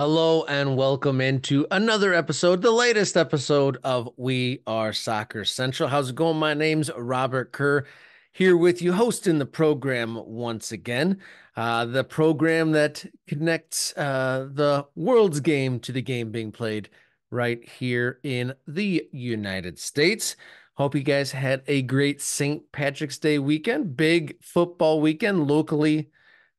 Hello and welcome into another episode, the latest episode of We Are Soccer Central. How's it going? My name's Robert Kerr, here with you, hosting the program once again. The program that connects the world's game to the game being played right here in the United States. Hope you guys had a great St. Patrick's Day weekend, big football weekend locally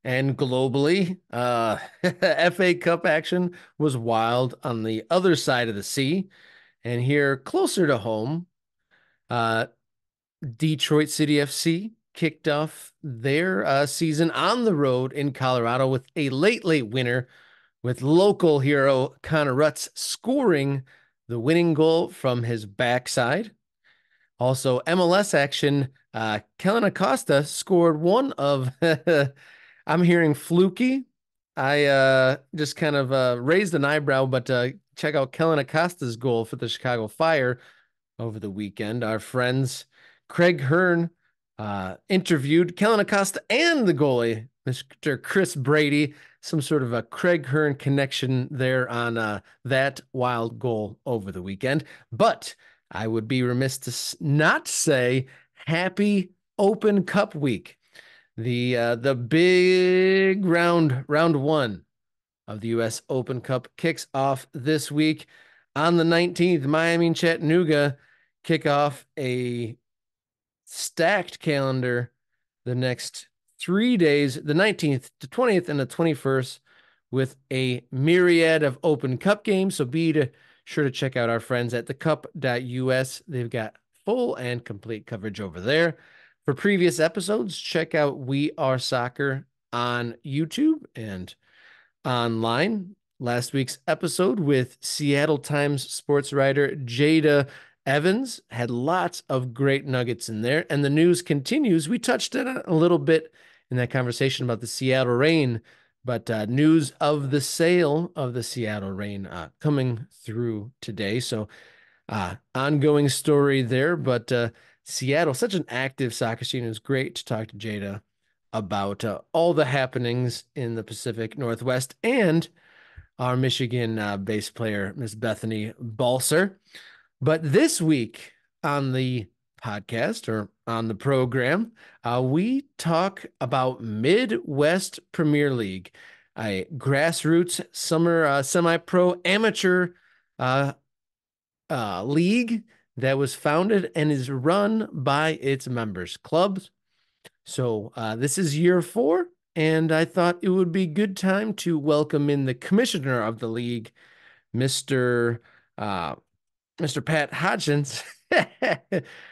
and globally. FA Cup action was wild on the other side of the sea. And here, closer to home, Detroit City FC kicked off their season on the road in Colorado with a late winner, with local hero Connor Rutz scoring the winning goal from his backside. Also, MLS action, Kellyn Acosta scored one of... I'm hearing fluky. I just kind of raised an eyebrow, but check out Kellyn Acosta's goal for the Chicago Fire over the weekend. Our friends Craig Hearn interviewed Kellyn Acosta and the goalie, Mr. Chris Brady. Some sort of a Craig Hearn connection there on that wild goal over the weekend. But I would be remiss to not say happy Open Cup week. The big round one of the U.S. Open Cup kicks off this week on the 19th. Miami and Chattanooga kick off a stacked calendar the next 3 days, the 19th, the 20th, and the 21st, with a myriad of Open Cup games. So be sure to check out our friends at thecup.us. They've got full and complete coverage over there. For previous episodes, check out We Are Soccer on YouTube and online. Last week's episode with Seattle Times sports writer Jayda Evans had lots of great nuggets in there. And the news continues. We touched on it a little bit in that conversation about the Seattle Reign, but news of the sale of the Seattle Reign coming through today. So ongoing story there, but... Seattle, such an active soccer scene. It was great to talk to Jayda about all the happenings in the Pacific Northwest and our Michigan-based player, Miss Bethany Balser. But this week on the podcast or on the program, we talk about Midwest Premier League, a grassroots summer semi-pro amateur league that was founded and is run by its members clubs. So this is year 4, and I thought it would be a good time to welcome in the commissioner of the league, Mr. Pat Hodgins.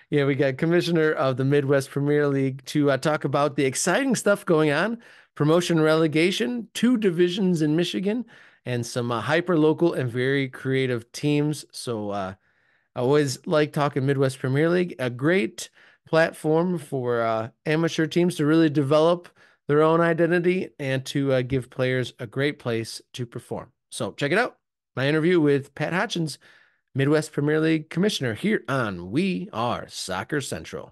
Yeah, we got commissioner of the Midwest Premier League to talk about the exciting stuff going on, promotion, relegation, 2 divisions in Michigan, and some hyper-local and very creative teams. So, I always like talking Midwest Premier League, a great platform for amateur teams to really develop their own identity and to give players a great place to perform. So check it out. My interview with Pat Hodgins, Midwest Premier League commissioner, here on We Are Soccer Central.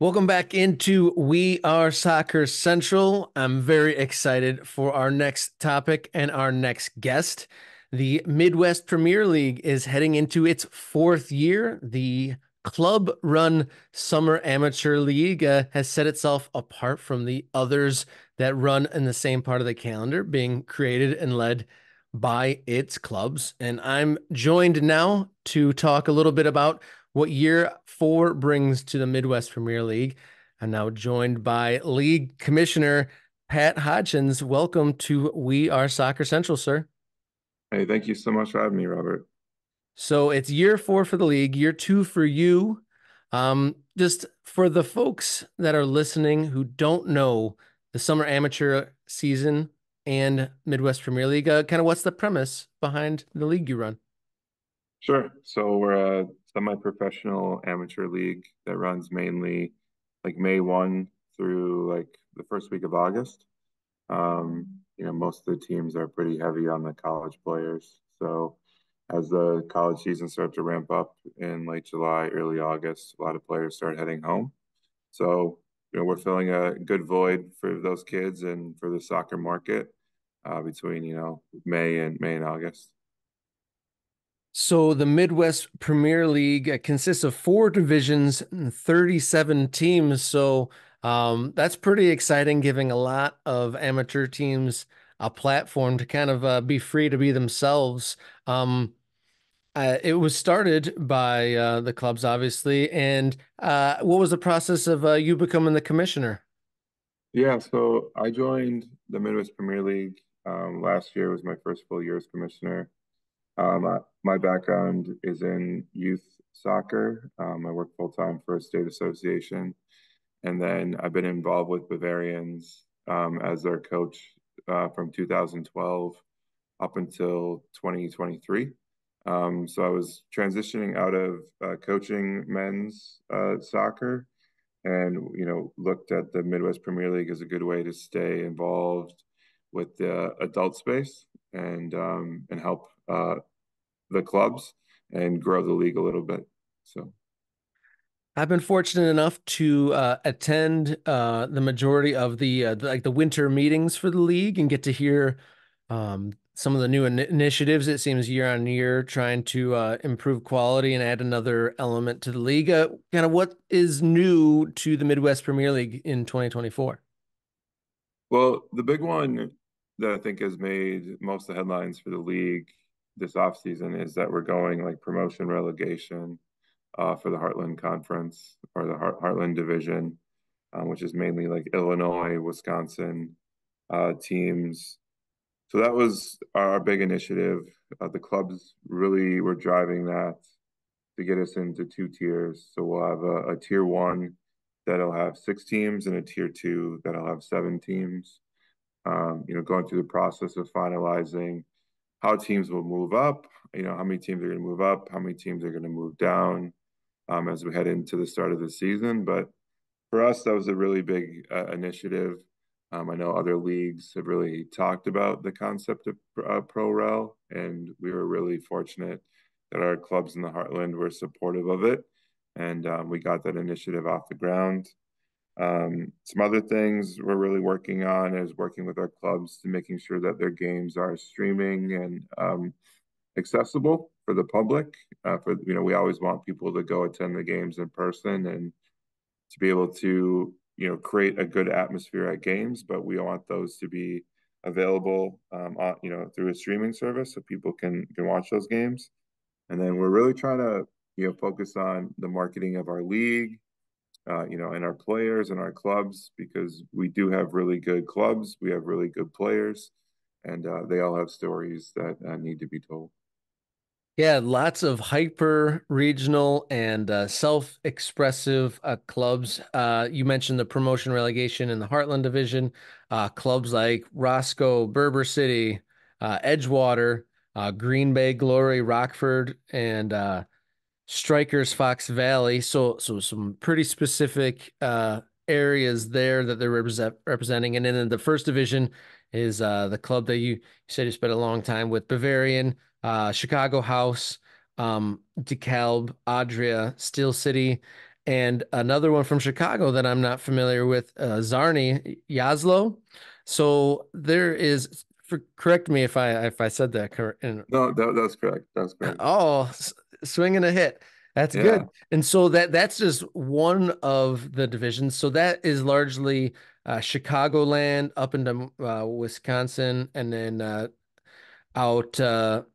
Welcome back into We Are Soccer Central. I'm very excited for our next topic and our next guest. The Midwest Premier League is heading into its 4th year. The club-run summer amateur league has set itself apart from the others that run in the same part of the calendar, being created and led by its clubs. And I'm joined now to talk a little bit about what year 4 brings to the Midwest Premier League. I'm now joined by League Commissioner Pat Hodgins. Welcome to We Are Soccer Central, sir. Hey, thank you so much for having me, Robert. So it's year 4 for the league, year 2 for you. Just for the folks that are listening who don't know the summer amateur season and Midwest Premier League, kind of what's the premise behind the league you run? Sure. So we're a semi-professional amateur league that runs mainly like May 1 through like the first week of August. You know, most of the teams are pretty heavy on the college players. So as the college season starts to ramp up in late July, early August, a lot of players start heading home. So you know, we're filling a good void for those kids and for the soccer market between, you know, May and August. So the Midwest Premier League consists of 4 divisions and 37 teams. So that's pretty exciting, giving a lot of amateur teams a platform to kind of be free to be themselves. It was started by the clubs, obviously. And what was the process of you becoming the commissioner? Yeah, so I joined the Midwest Premier League last year. Was my first full year as commissioner. My background is in youth soccer. I work full-time for a state association. And then I've been involved with Bavarians as their coach from 2012 up until 2023. So I was transitioning out of coaching men's soccer, and, you know, looked at the Midwest Premier League as a good way to stay involved with the adult space and help the clubs and grow the league a little bit. So I've been fortunate enough to attend the majority of the winter meetings for the league and get to hear some of the new initiatives. It seems year on year, trying to improve quality and add another element to the league. Kind of what is new to the Midwest Premier League in 2024? Well, the big one that I think has made most of the headlines for the league this offseason is that we're going like promotion relegation for the Heartland Conference or the Heartland Division, which is mainly like Illinois, Wisconsin teams. So that was our big initiative. The clubs really were driving that to get us into 2 tiers. So we'll have a tier 1 that'll have 6 teams and a tier 2 that'll have 7 teams. You know, going through the process of finalizing how teams will move up, you know, how many teams are going to move up, how many teams are going to move down as we head into the start of the season. But for us, that was a really big initiative. I know other leagues have really talked about the concept of pro-rel, and we were really fortunate that our clubs in the Heartland were supportive of it, and we got that initiative off the ground. Some other things we're really working on is working with our clubs to making sure that their games are streaming and accessible for the public. For, you know, we always want people to go attend the games in person and to be able to, you know, create a good atmosphere at games, but we want those to be available, on, you know, through a streaming service so people can watch those games. And then we're really trying to, you know, focus on the marketing of our league, you know, and our players and our clubs, because we do have really good clubs. We have really good players, and they all have stories that need to be told. Yeah, lots of hyper-regional and self-expressive clubs. You mentioned the promotion relegation in the Heartland Division. Clubs like Roscoe, Berber City, Edgewater, Green Bay Glory, Rockford, and Strikers, Fox Valley. So some pretty specific areas there that they're representing. And then the first division is the club that you said you spent a long time with, Bavarian, Chicago House, DeKalb, Adria, Steel City, and another one from Chicago that I'm not familiar with, Czarny Yaslo. So there is, correct me if I said that correct. No, that's correct. That's correct. Oh, swinging a hit. That's good. And so that's just one of the divisions. So that is largely Chicagoland up into Wisconsin, and then out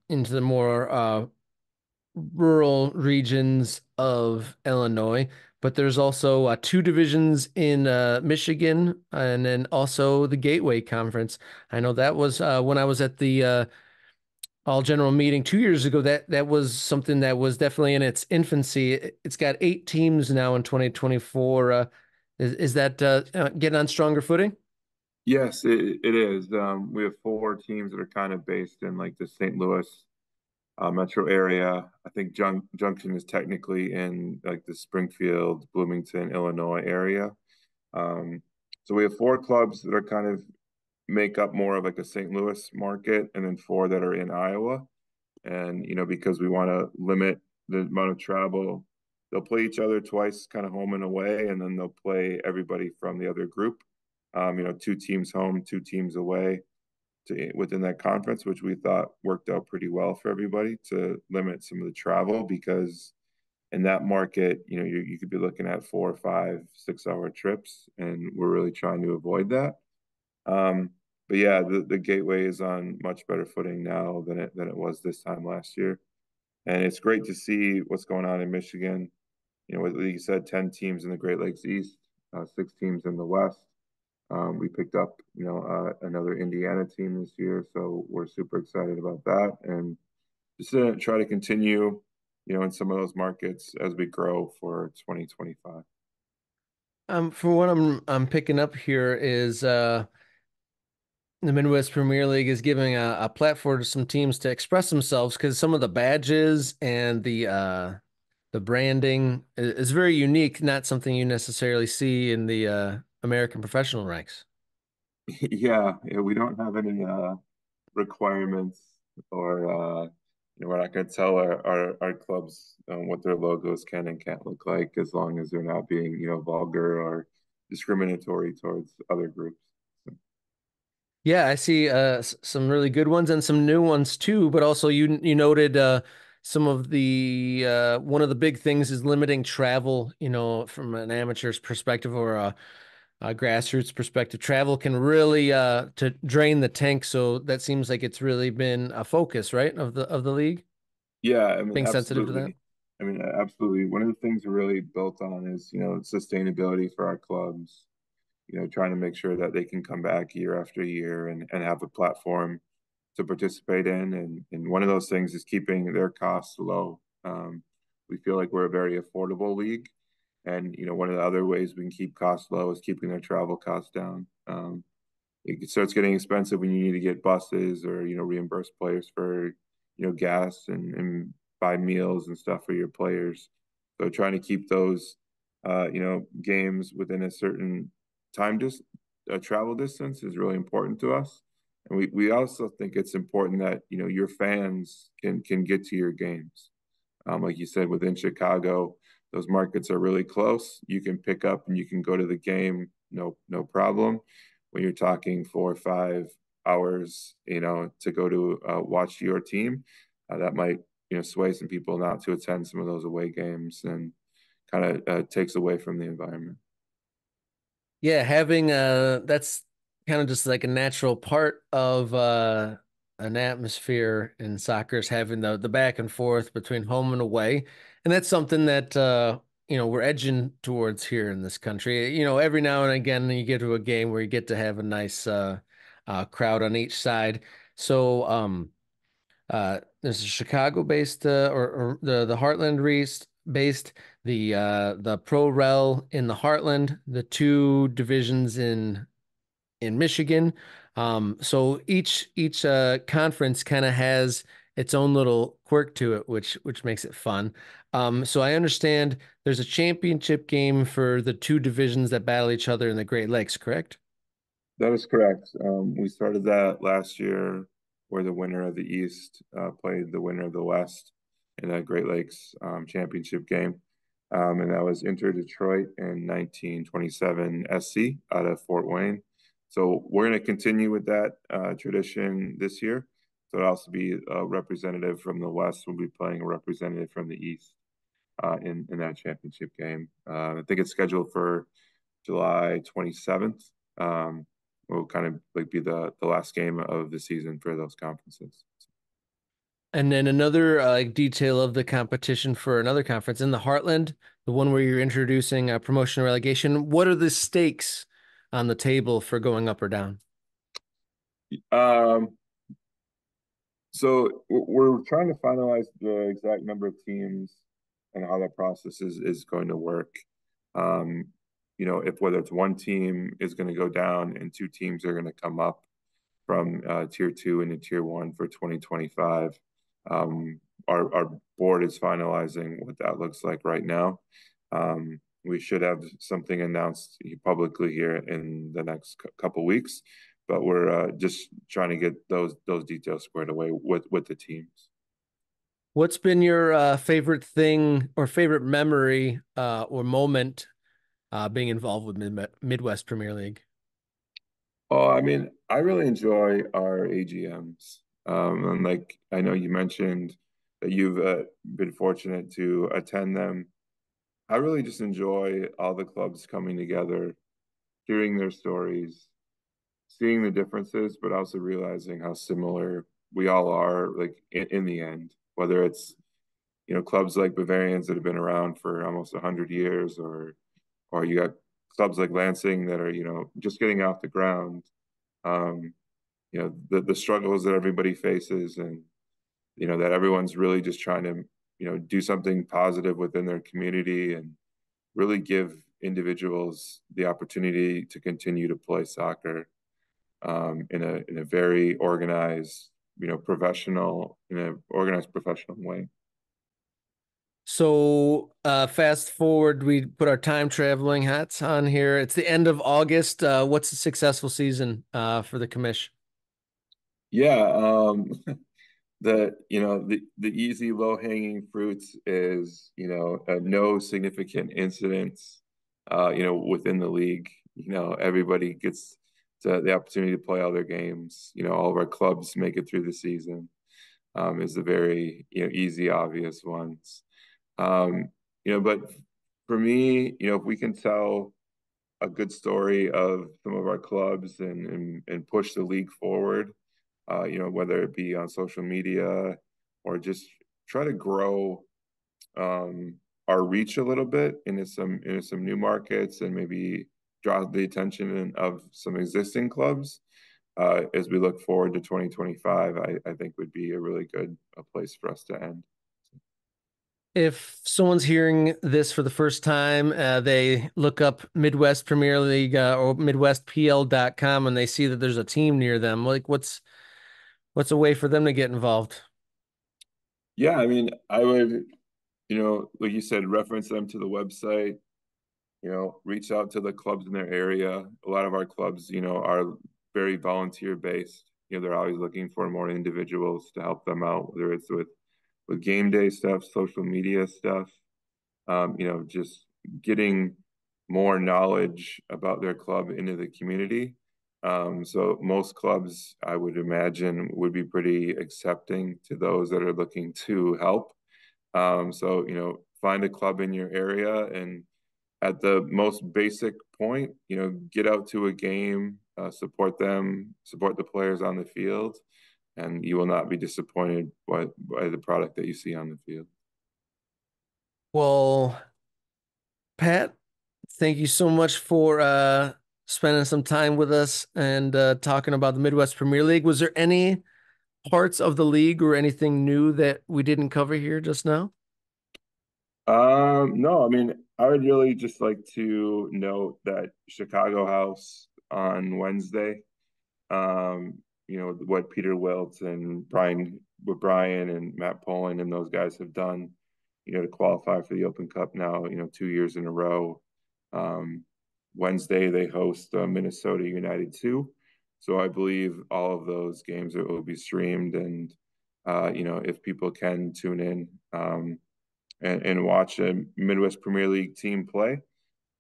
into the more rural regions of Illinois. But there's also 2 divisions in Michigan, and then also the Gateway Conference. I know that was when I was at the all general meeting 2 years ago, that was something that was definitely in its infancy. It's got 8 teams now in 2024. Is that getting on stronger footing? Yes, it is. We have 4 teams that are kind of based in like the St. Louis metro area. I think Jun Junction is technically in like the Springfield, Bloomington, Illinois area. So we have 4 clubs that are kind of make up more of like a St. Louis market, and then 4 that are in Iowa. And, you know, because we want to limit the amount of travel They'll play each other twice, kind of home and away, and then they'll play everybody from the other group. You know, 2 teams home, 2 teams away within that conference, which we thought worked out pretty well for everybody to limit some of the travel, because in that market, you know, you could be looking at 4, 5, 6 hour trips, and we're really trying to avoid that. But yeah, the Gateway is on much better footing now than it was this time last year. And it's great to see what's going on in Michigan. You know, like you said, 10 teams in the Great Lakes East, 6 teams in the West. We picked up, you know, another Indiana team this year, so we're super excited about that. And just to try to continue, you know, in some of those markets as we grow for 2025. For what I'm picking up here is the Midwest Premier League is giving a platform to some teams to express themselves, because some of the badges and the branding is very unique, not something you necessarily see in the American professional ranks. Yeah, we don't have any requirements, or you know, we're not going to tell our clubs what their logos can and can't look like, as long as they're not being, you know, vulgar or discriminatory towards other groups. Yeah, I see some really good ones and some new ones too. But also, you noted some of the one of the big things is limiting travel. You know, from an amateur's perspective or a grassroots perspective, travel can really to drain the tank. So that seems like it's really been a focus, right, of the league. Yeah, I mean, being sensitive to that. I mean, absolutely. One of the things we're really built on is, you know, sustainability for our clubs. You know, trying to make sure that they can come back year after year and have a platform to participate in. And one of those things is keeping their costs low. We feel like we're a very affordable league. And, you know, one of the other ways we can keep costs low is keeping their travel costs down. It starts getting expensive when you need to get buses or, you know, reimburse players for, you know, gas and buy meals and stuff for your players. So trying to keep those, you know, games within a certain time travel distance is really important to us. And we also think it's important that, you know, your fans can get to your games. Like you said, within Chicago, those markets are really close. You can pick up and you can go to the game, no problem. When you're talking 4 or 5 hours, you know, to go to watch your team, that might, you know, sway some people not to attend some of those away games, and kind of takes away from the environment. Yeah, having that's kind of just like a natural part of an atmosphere in soccer, is having the back and forth between home and away. And that's something that, you know, we're edging towards here in this country. You know, every now and again, you get to a game where you get to have a nice crowd on each side. So there's a Chicago-based or the Heartland based, the Pro Rel in the Heartland, the 2 divisions in Michigan. So each conference kind of has its own little quirk to it, which makes it fun. So I understand there's a championship game for the 2 divisions that battle each other in the Great Lakes, correct? That is correct. We started that last year, where the winner of the East played the winner of the West in that Great Lakes championship game. And that was Inter Detroit in 1927 SC out of Fort Wayne. So we're going to continue with that tradition this year. So it'll also be a representative from the West will be playing a representative from the East in that championship game. I think it's scheduled for July 27th. Will kind of like be the last game of the season for those conferences. And then another detail of the competition for another conference in the Heartland, the one where you're introducing promotion and relegation. What are the stakes on the table for going up or down? So we're trying to finalize the exact number of teams and how that process is going to work. You know, if whether it's 1 team is going to go down and 2 teams are going to come up from Tier 2 into Tier 1 for 2025. Our board is finalizing what that looks like right now. We should have something announced publicly here in the next couple weeks, but we're just trying to get those details squared away with the teams. What's been your favorite thing or favorite memory or moment being involved with Midwest Premier League? Oh, I mean, I really enjoy our AGMs. And like I know you mentioned that you've been fortunate to attend them. I really just enjoy all the clubs coming together, hearing their stories, seeing the differences, but also realizing how similar we all are, like in the end, whether it's, you know, clubs like Bavarians that have been around for almost 100 years, or you got clubs like Lansing that are, you know, just getting off the ground, you know, the struggles that everybody faces, and, you know, that everyone's really just trying to, you know, do something positive within their community and really give individuals the opportunity to continue to play soccer in a very organized, you know, professional, in an organized professional way. So fast forward, we put our time traveling hats on here. It's the end of August. What's a successful season for the commish? Yeah. The easy low hanging fruits is, you know, no significant incidents, you know, within the league. You know, everybody gets the opportunity to play all their games. You know, all of our clubs make it through the season, is the very, you know, easy, obvious ones. You know, but for me, you know, if we can tell a good story of some of our clubs and push the league forward, you know, whether it be on social media or just try to grow our reach a little bit into some new markets, and maybe draw the attention of some existing clubs as we look forward to 2025, I think would be a really good place for us to end. If someone's hearing this for the first time, they look up Midwest Premier League or MidwestPL.com, and they see that there's a team near them. Like, what's a way for them to get involved? Yeah, I mean, I would, you know, like you said, reference them to the website, you know, reach out to the clubs in their area. A lot of our clubs, you know, are very volunteer-based. You know, they're always looking for more individuals to help them out, whether it's with game day stuff, social media stuff, you know, just getting more knowledge about their club into the community. So most clubs, I would imagine, would be pretty accepting to those that are looking to help. So, you know, find a club in your area, and at the most basic point, you know, get out to a game, support them, support the players on the field, and you will not be disappointed by the product that you see on the field. Well, Pat, thank you so much for spending some time with us and talking about the Midwest Premier League. Was there any parts of the league or anything new that we didn't cover here just now? No, I mean, I would really just like to note that Chicago House on Wednesday, you know, what Peter Wilt and Brian and Matt Poland and those guys have done, you know, to qualify for the Open Cup now, you know, 2 years in a row. Wednesday, they host Minnesota United 2. So I believe all of those games will be streamed. And, you know, if people can tune in and watch a Midwest Premier League team play,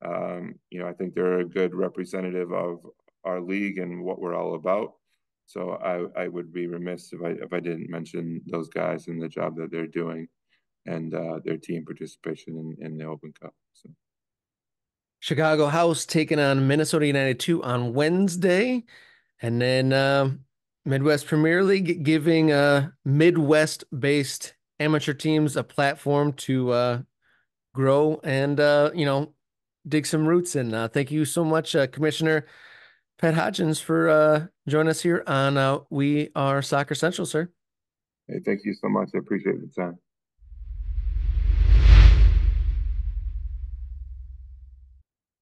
you know, I think they're a good representative of our league and what we're all about. So I would be remiss if I didn't mention those guys and the job that they're doing, and their team participation in the Open Cup. So. Chicago House taking on Minnesota United 2 on Wednesday, and then Midwest Premier League giving Midwest-based amateur teams a platform to grow and, you know, dig some roots in. Thank you so much, Commissioner Pat Hodgins, for joining us here on We Are Soccer Central, sir. Hey, thank you so much. I appreciate the time.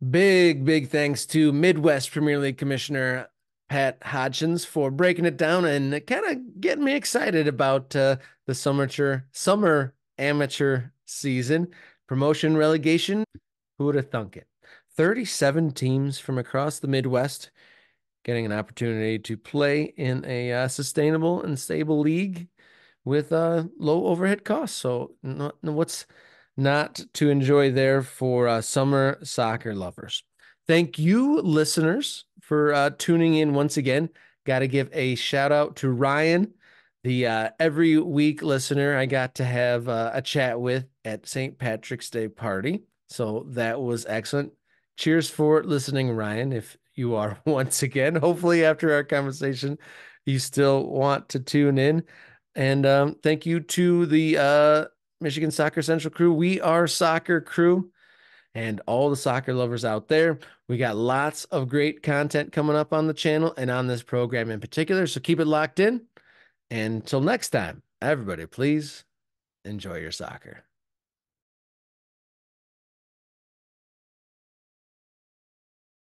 Big thanks to Midwest Premier League Commissioner Pat Hodgins for breaking it down and kind of getting me excited about the summer amateur season. Promotion, relegation, who would have thunk it? 37 teams from across the Midwest getting an opportunity to play in a sustainable and stable league with low overhead costs. So what's not to enjoy there for summer soccer lovers. Thank you, listeners, for tuning in once again. Got to give a shout out to Ryan, the every week listener I got to have a chat with at St. Patrick's Day party. So that was excellent. Cheers for listening, Ryan, if you are once again. Hopefully after our conversation, you still want to tune in. And thank you to the Michigan Soccer Central crew. We Are Soccer crew and all the soccer lovers out there. We got lots of great content coming up on the channel and on this program in particular. So keep it locked in. And until next time, everybody, please enjoy your soccer.